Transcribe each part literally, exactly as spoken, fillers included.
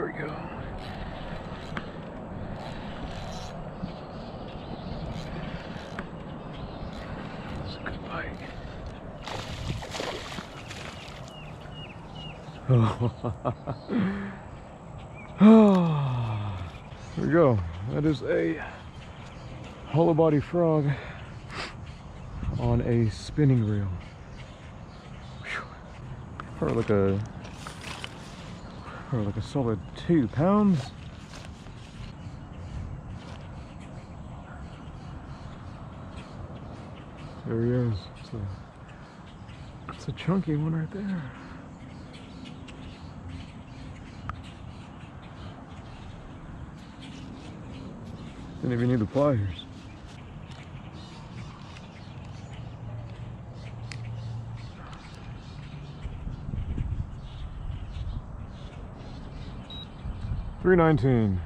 There we go. That's a good bike. There we go. That is a hollow body frog on a spinning reel. Probably like a probably like a solid two pounds. There he is. It's a, it's a chunky one right there. Didn't even need the pliers. three nineteen.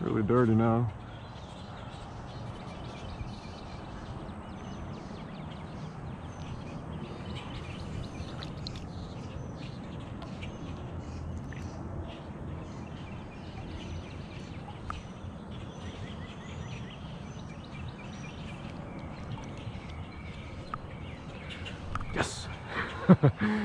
Really dirty now. Ha,